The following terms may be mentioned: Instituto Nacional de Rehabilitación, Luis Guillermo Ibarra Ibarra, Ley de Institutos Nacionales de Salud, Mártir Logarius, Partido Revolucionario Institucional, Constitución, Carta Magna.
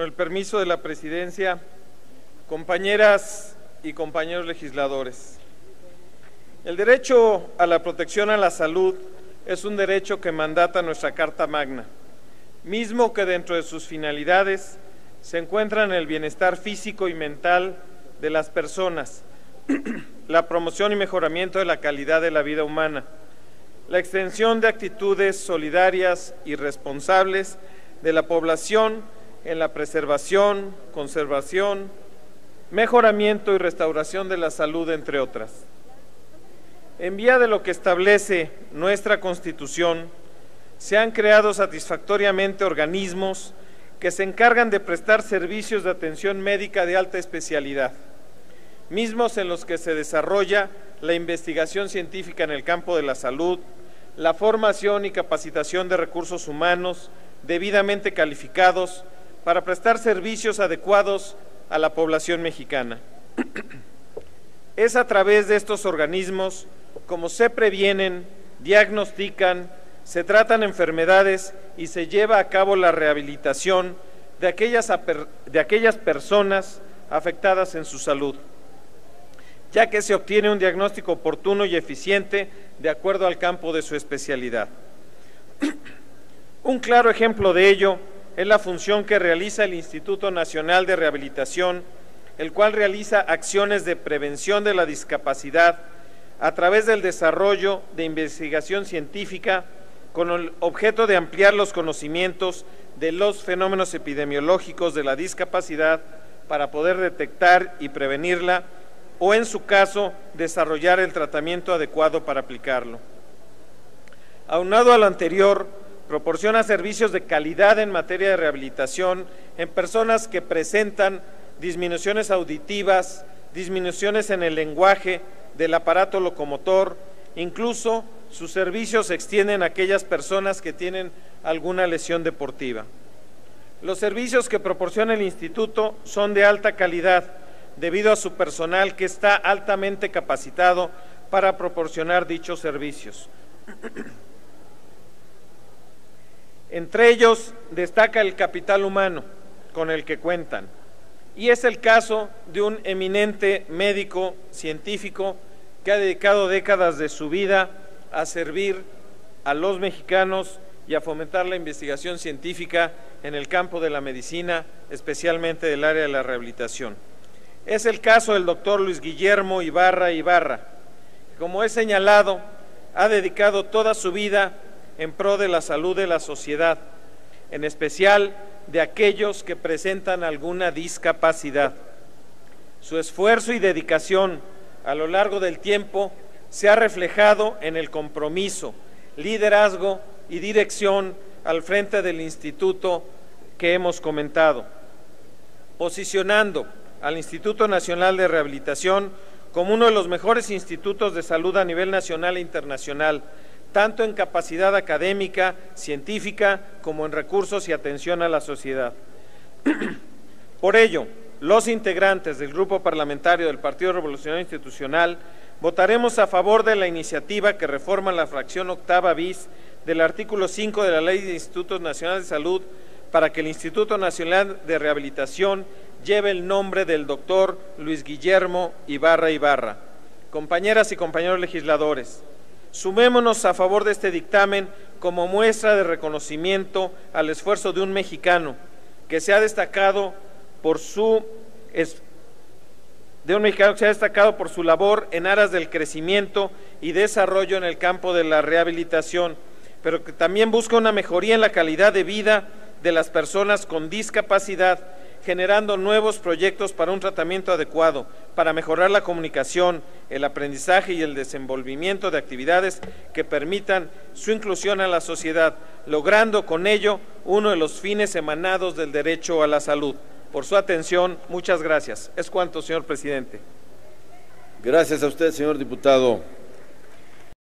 Con el permiso de la Presidencia, compañeras y compañeros legisladores, el derecho a la protección a la salud es un derecho que mandata nuestra Carta Magna, mismo que dentro de sus finalidades se encuentran el bienestar físico y mental de las personas, la promoción y mejoramiento de la calidad de la vida humana, la extensión de actitudes solidarias y responsables de la población en la preservación, conservación, mejoramiento y restauración de la salud, entre otras. En vía de lo que establece nuestra Constitución, se han creado satisfactoriamente organismos que se encargan de prestar servicios de atención médica de alta especialidad, mismos en los que se desarrolla la investigación científica en el campo de la salud, la formación y capacitación de recursos humanos debidamente calificados para prestar servicios adecuados a la población mexicana. Es a través de estos organismos como se previenen, diagnostican, se tratan enfermedades y se lleva a cabo la rehabilitación de aquellas personas afectadas en su salud, ya que se obtiene un diagnóstico oportuno y eficiente de acuerdo al campo de su especialidad. Un claro ejemplo de ello es la función que realiza el Instituto Nacional de Rehabilitación, el cual realiza acciones de prevención de la discapacidad a través del desarrollo de investigación científica con el objeto de ampliar los conocimientos de los fenómenos epidemiológicos de la discapacidad para poder detectar y prevenirla o, en su caso, desarrollar el tratamiento adecuado para aplicarlo. Aunado a lo anterior, proporciona servicios de calidad en materia de rehabilitación en personas que presentan disminuciones auditivas, disminuciones en el lenguaje del aparato locomotor, incluso sus servicios se extienden a aquellas personas que tienen alguna lesión deportiva. Los servicios que proporciona el Instituto son de alta calidad, debido a su personal que está altamente capacitado para proporcionar dichos servicios. Entre ellos destaca el capital humano con el que cuentan, y es el caso de un eminente médico científico que ha dedicado décadas de su vida a servir a los mexicanos y a fomentar la investigación científica en el campo de la medicina, especialmente del área de la rehabilitación. Es el caso del doctor Luis Guillermo Ibarra Ibarra, que, como he señalado, ha dedicado toda su vida en pro de la salud de la sociedad, en especial de aquellos que presentan alguna discapacidad. Su esfuerzo y dedicación a lo largo del tiempo se ha reflejado en el compromiso, liderazgo y dirección al frente del instituto que hemos comentado, posicionando al Instituto Nacional de Rehabilitación como uno de los mejores institutos de salud a nivel nacional e internacional, tanto en capacidad académica, científica, como en recursos y atención a la sociedad. Por ello, los integrantes del Grupo Parlamentario del Partido Revolucionario Institucional votaremos a favor de la iniciativa que reforma la fracción octava bis del artículo 5 de la Ley de Institutos Nacionales de Salud para que el Instituto Nacional de Rehabilitación lleve el nombre del doctor Luis Guillermo Ibarra Ibarra. Compañeras y compañeros legisladores, sumémonos a favor de este dictamen como muestra de reconocimiento al esfuerzo de un mexicano que se ha destacado por su labor en aras del crecimiento y desarrollo en el campo de la rehabilitación, pero que también busca una mejoría en la calidad de vida de las personas con discapacidad, generando nuevos proyectos para un tratamiento adecuado, para mejorar la comunicación, el aprendizaje y el desenvolvimiento de actividades que permitan su inclusión a la sociedad, logrando con ello uno de los fines emanados del derecho a la salud. Por su atención, muchas gracias. Es cuanto, señor presidente. Gracias a usted, señor diputado.